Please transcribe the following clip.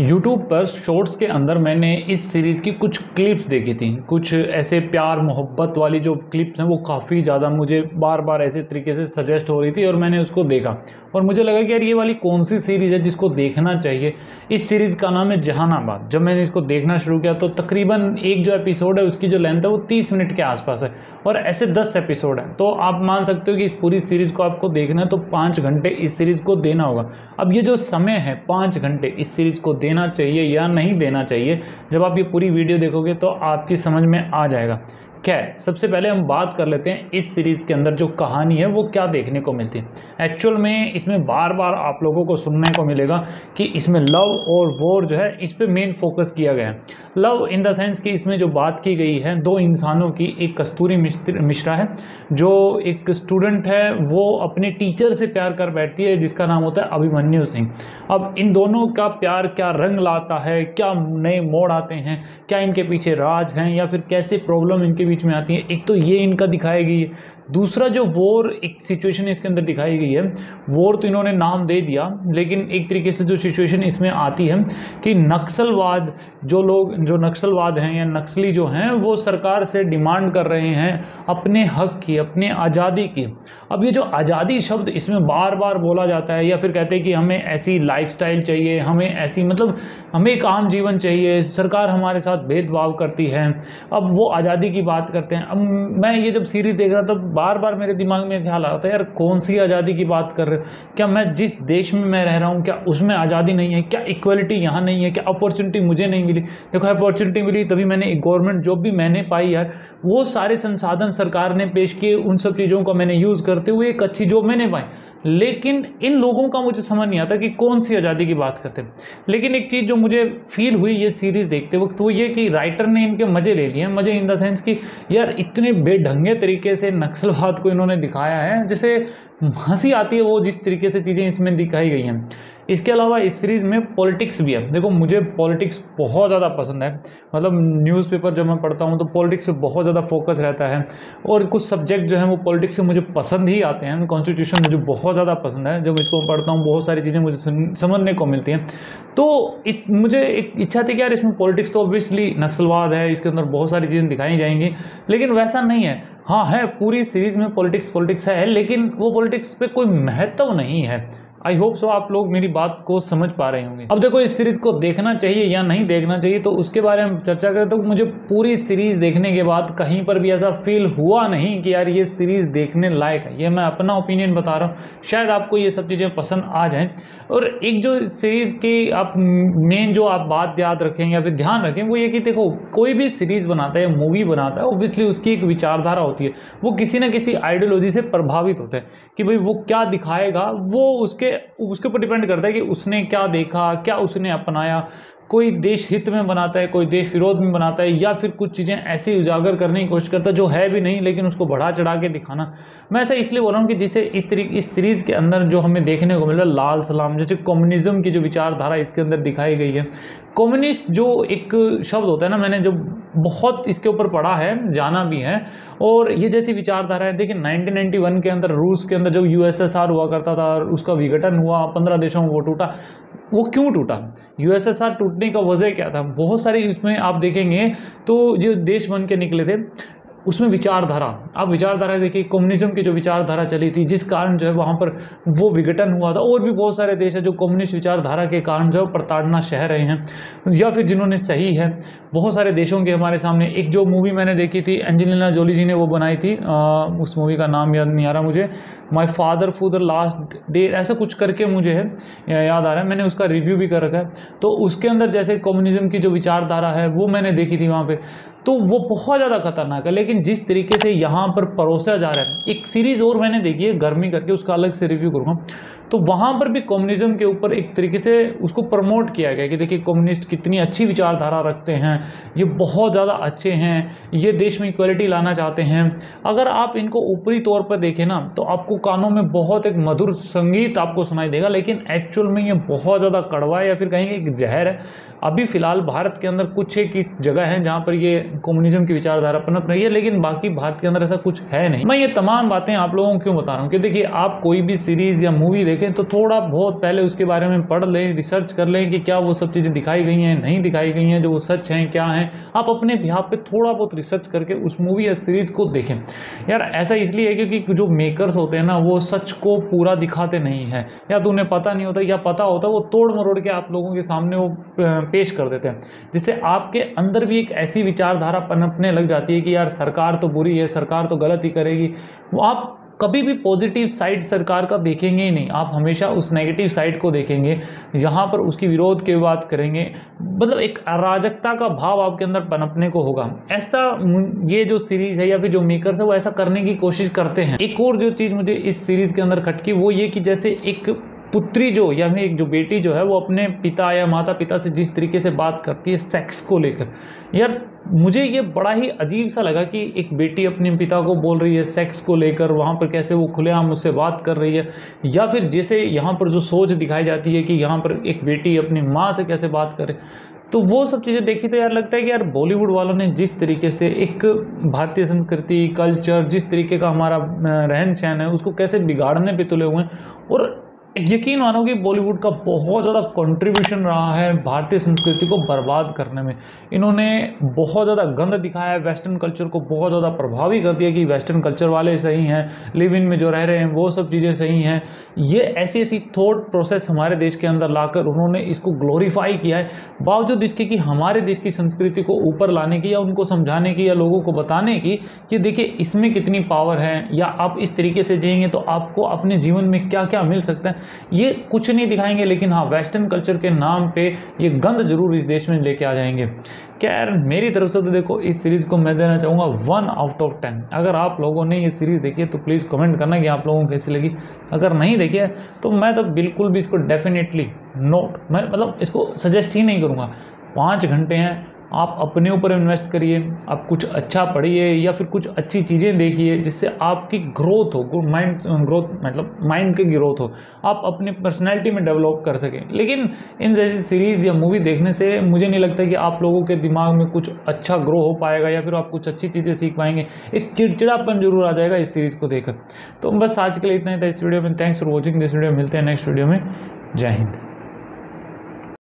YouTube पर shorts के अंदर मैंने इस सीरीज़ की कुछ क्लिप्स देखी थी, कुछ ऐसे प्यार मोहब्बत वाली जो क्लिप्स हैं वो काफ़ी ज़्यादा मुझे बार बार ऐसे तरीके से सजेस्ट हो रही थी और मैंने उसको देखा और मुझे लगा कि यार ये वाली कौन सी सीरीज़ है जिसको देखना चाहिए। इस सीरीज़ का नाम है जहानाबाद। जब मैंने इसको देखना शुरू किया तो तकरीबन एक जो एपिसोड है उसकी जो लेंथ है वो 30 मिनट के आसपास है और ऐसे 10 एपिसोड हैं, तो आप मान सकते हो कि इस पूरी सीरीज़ को आपको देखना है तो 5 घंटे इस सीरीज़ को देना होगा। अब ये जो समय है 5 घंटे इस सीरीज़ को देना चाहिए या नहीं देना चाहिए, जब आप ये पूरी वीडियो देखोगे तो आपकी समझ में आ जाएगा। क्या है, सबसे पहले हम बात कर लेते हैं इस सीरीज़ के अंदर जो कहानी है वो क्या देखने को मिलती है। एक्चुअल में इसमें बार बार आप लोगों को सुनने को मिलेगा कि इसमें लव और वॉर जो है इस पे मेन फोकस किया गया है। लव इन द सेंस कि इसमें जो बात की गई है दो इंसानों की, एक कस्तूरी मिश्रा है जो एक स्टूडेंट है, वो अपने टीचर से प्यार कर बैठती है जिसका नाम होता है अभिमन्यु सिंह। अब इन दोनों का प्यार क्या रंग लाता है, क्या नए मोड़ आते हैं, क्या इनके पीछे राज हैं या फिर कैसे प्रॉब्लम इनके बीच में आती है, एक तो ये इनका दिखाई गई है। दूसरा जो वॉर एक सिचुएशन इसके अंदर दिखाई गई है, वॉर तो इन्होंने नाम दे दिया लेकिन एक तरीके से जो सिचुएशन इसमें आती है कि नक्सलवाद, जो लोग जो नक्सलवाद हैं या नक्सली जो हैं वो सरकार से डिमांड कर रहे हैं अपने हक की, अपने आज़ादी की। अब ये जो आज़ादी शब्द इसमें बार बार बोला जाता है या फिर कहते हैं कि हमें ऐसी लाइफस्टाइल चाहिए, हमें ऐसी मतलब हमें एक आम जीवन चाहिए, सरकार हमारे साथ भेदभाव करती है। अब वो आज़ादी की बात करते हैं। अब मैं ये जब सीरीज़ देख रहा था बार बार मेरे दिमाग में ख्याल आता है यार कौन सी आज़ादी की बात कर रहे हो, क्या मैं जिस देश में मैं रह रहा हूँ क्या उसमें आज़ादी नहीं है, क्या इक्वलिटी यहाँ नहीं है, क्या अपॉर्चुनिटी मुझे नहीं मिली। देखो अपॉर्चुनिटी मिली तभी मैंने एक गवर्नमेंट जॉब भी मैंने पाई यार, वो सारे संसाधन सरकार ने पेश किए, उन सब चीज़ों का मैंने यूज़ करते हुए एक अच्छी जॉब मैंने पाई, लेकिन इन लोगों का मुझे समझ नहीं आता कि कौन सी आज़ादी की बात करते। लेकिन एक चीज़ जो मुझे फील हुई ये सीरीज़ देखते वक्त वो ये कि राइटर ने इनके मज़े ले लिए, मज़े इन द सेंस कि यार इतने बेढंगे तरीके से नक्सलवाद को इन्होंने दिखाया है, जैसे हंसी आती है वो जिस तरीके से चीज़ें इसमें दिखाई गई हैं। इसके अलावा इस सीरीज़ में पॉलिटिक्स भी है। देखो मुझे पॉलिटिक्स बहुत ज़्यादा पसंद है, मतलब न्यूज़पेपर जब मैं पढ़ता हूँ तो पॉलिटिक्स पे बहुत ज़्यादा फोकस रहता है और कुछ सब्जेक्ट जो हैं वो पॉलिटिक्स से मुझे पसंद ही आते हैं। कॉन्स्टिट्यूशन मुझे बहुत ज़्यादा पसंद है, जब इसको पढ़ता हूँ बहुत सारी चीज़ें मुझे समझने को मिलती हैं। तो मुझे एक इच्छा थी कि यार इसमें पॉलिटिक्स तो ऑब्वियसली नक्सलवाद है, इसके अंदर बहुत सारी चीज़ें दिखाई जाएंगी, लेकिन वैसा नहीं है। हाँ है, पूरी सीरीज़ में पॉलिटिक्स है लेकिन वो पॉलिटिक्स पे कोई महत्व नहीं है। आई होप सो आप लोग मेरी बात को समझ पा रहे होंगे। अब देखो इस सीरीज़ को देखना चाहिए या नहीं देखना चाहिए तो उसके बारे में चर्चा करें तो मुझे पूरी सीरीज़ देखने के बाद कहीं पर भी ऐसा फील हुआ नहीं कि यार ये सीरीज़ देखने लायक है। ये मैं अपना ओपिनियन बता रहा हूँ, शायद आपको ये सब चीज़ें पसंद आ जाएँ। और एक जो सीरीज़ की आप मेन जो आप बात याद रखें या फिर ध्यान रखें वो ये कि देखो कोई भी सीरीज़ बनाता है या मूवी बनाता है ऑब्वियसली उसकी एक विचारधारा होती है, वो किसी ना किसी आइडियोलॉजी से प्रभावित होता है कि भाई वो क्या दिखाएगा वो उसके ऊपर डिपेंड करता है कि उसने क्या देखा, क्या उसने अपनाया। कोई देश हित में बनाता है, कोई देश विरोध में बनाता है या फिर कुछ चीज़ें ऐसे उजागर करने की कोशिश करता है जो है भी नहीं लेकिन उसको बढ़ा चढ़ा के दिखाना। मैं ऐसा इसलिए बोल रहा हूँ कि जिसे इस सीरीज़ के अंदर जो हमें देखने को मिल रहा है लाल सलाम, जैसे कम्युनिज्म की जो विचारधारा इसके अंदर दिखाई गई है। कम्युनिस्ट जो एक शब्द होता है ना, मैंने जो बहुत इसके ऊपर पढ़ा है, जाना भी है, और ये जैसी विचारधारा है। देखिए 1991 के अंदर रूस के अंदर जब USSR हुआ करता था और उसका विघटन हुआ, 15 देशों में वो टूटा। वो क्यों टूटा, USSR टूटने का वजह क्या था, बहुत सारी उसमें आप देखेंगे तो जो देश बन के निकले थे उसमें विचारधारा, आप विचारधारा देखिए कम्युनिज्म की जो विचारधारा चली थी जिस कारण जो है वहाँ पर वो विघटन हुआ था। और भी बहुत सारे देश हैं जो कम्युनिस्ट विचारधारा के कारण जो है प्रताड़ना सह रहे हैं या फिर जिन्होंने सही है, बहुत सारे देशों के हमारे सामने। एक जो मूवी मैंने देखी थी एंजेलिना जोली जी ने वो बनाई थी, उस मूवी का नाम याद नहीं आ रहा मुझे, my father for the last day ऐसा कुछ करके मुझे है याद आ रहा है, मैंने उसका रिव्यू भी कर रखा है। तो उसके अंदर जैसे कम्युनिज्म की जो विचारधारा है वो मैंने देखी थी वहाँ पर, तो वो बहुत ज़्यादा खतरनाक है। लेकिन जिस तरीके से यहाँ पर परोसा जा रहा है, एक सीरीज़ और मैंने देखी है गर्मी करके, उसका अलग से रिव्यू करूँगा, तो वहाँ पर भी कम्युनिज्म के ऊपर एक तरीके से उसको प्रमोट किया गया कि देखिए कम्युनिस्ट कितनी अच्छी विचारधारा रखते हैं, ये बहुत ज़्यादा अच्छे हैं, ये देश में इक्वलिटी लाना चाहते हैं। अगर आप इनको ऊपरी तौर पर देखें ना तो आपको कानों में बहुत एक मधुर संगीत आपको सुनाई देगा, लेकिन एक्चुअल में ये बहुत ज़्यादा कड़वा है या फिर कहीं एक जहर है। अभी फ़िलहाल भारत के अंदर कुछ एक जगह है जहाँ पर ये कम्युनिज्म की विचारधारा पनप रही है, लेकिन बाकी भारत के अंदर ऐसा कुछ है नहीं। मैं ये तमाम बातें आप लोगों को क्यों बता रहा हूँ कि देखिए, आप कोई भी सीरीज या मूवी देखें तो थोड़ा बहुत पहले उसके बारे में पढ़ लें, रिसर्च कर लें कि क्या वो सब चीज़ें दिखाई गई हैं, नहीं दिखाई गई हैं, जो वो सच हैं क्या हैं। आप अपने बिहार पे थोड़ा बहुत रिसर्च करके उस मूवी या सीरीज को देखें। यार ऐसा इसलिए है क्योंकि जो मेकर्स होते हैं ना, वो सच को पूरा दिखाते नहीं हैं, या तो उन्हें पता नहीं होता या पता होता वो तोड़ मरोड़ के आप लोगों के सामने वो पेश कर देते हैं, जिससे आपके अंदर भी एक ऐसी विचारधारा पनपने लग जाती है कि यार सरकार तो बुरी है, सरकार तो गलत ही करेगी। वो आप कभी भी पॉजिटिव साइड सरकार का देखेंगे ही नहीं, आप हमेशा उस नेगेटिव साइड को देखेंगे, यहाँ पर उसकी विरोध की बात करेंगे। मतलब एक अराजकता का भाव आपके अंदर पनपने को होगा। ऐसा ये जो सीरीज़ है या फिर जो मेकर्स है वो ऐसा करने की कोशिश करते हैं। एक और जो चीज़ मुझे इस सीरीज़ के अंदर खटकी वो ये कि जैसे एक पुत्री जो या फिर एक जो बेटी जो है वो अपने पिता या माता पिता से जिस तरीके से बात करती है सेक्स को लेकर, यार मुझे ये बड़ा ही अजीब सा लगा कि एक बेटी अपने पिता को बोल रही है सेक्स को लेकर, वहाँ पर कैसे वो खुलेआम उससे बात कर रही है। या फिर जैसे यहाँ पर जो सोच दिखाई जाती है कि यहाँ पर एक बेटी अपनी माँ से कैसे बात करे, तो वो सब चीज़ें देखी तो यार लगता है कि यार बॉलीवुड वालों ने जिस तरीके से एक भारतीय संस्कृति कल्चर, जिस तरीके का हमारा रहन सहन है, उसको कैसे बिगाड़ने पर तुले हुए हैं। और यकीन मानो कि बॉलीवुड का बहुत ज़्यादा कंट्रीब्यूशन रहा है भारतीय संस्कृति को बर्बाद करने में। इन्होंने बहुत ज़्यादा गंद दिखाया है, वेस्टर्न कल्चर को बहुत ज़्यादा प्रभावी कर दिया कि वेस्टर्न कल्चर वाले सही हैं, लिव इन में जो रह रहे हैं वो सब चीज़ें सही हैं। ये ऐसी ऐसी थॉट प्रोसेस हमारे देश के अंदर लाकर उन्होंने इसको ग्लोरीफाई किया है, बावजूद इसके कि हमारे देश की संस्कृति को ऊपर लाने की या उनको समझाने की या लोगों को बताने की कि देखिए इसमें कितनी पावर है, या आप इस तरीके से जिएंगे तो आपको अपने जीवन में क्या क्या मिल सकता है, ये कुछ नहीं दिखाएंगे। लेकिन हाँ, वेस्टर्न कल्चर के नाम पे ये गंद जरूर इस देश में लेके आ जाएंगे। खैर मेरी तरफ से तो देखो इस सीरीज़ को मैं देना चाहूँगा 1/10। अगर आप लोगों ने ये सीरीज़ देखी है तो प्लीज़ कमेंट करना कि आप लोगों को कैसी लगी। अगर नहीं देखी है तो मैं तो बिल्कुल भी इसको डेफिनेटली नोट, मैं मतलब इसको सजेस्ट ही नहीं करूँगा। 5 घंटे हैं, आप अपने ऊपर इन्वेस्ट करिए, आप कुछ अच्छा पढ़िए या फिर कुछ अच्छी चीज़ें देखिए जिससे आपकी ग्रोथ हो, माइंड ग्रोथ मतलब माइंड की ग्रोथ हो, आप अपनी पर्सनैलिटी में डेवलप कर सकें। लेकिन इन जैसी सीरीज़ या मूवी देखने से मुझे नहीं लगता कि आप लोगों के दिमाग में कुछ अच्छा ग्रो हो पाएगा या फिर आप कुछ अच्छी चीज़ें सीख पाएंगे। एक चिड़चिड़ापन जरूर आ जाएगा इस सीरीज़ को देखकर। तो बस आज के लिए इतना ही था इस वीडियो में। Thanks for watching this video. मिलते हैं नेक्स्ट वीडियो में। जय हिंद।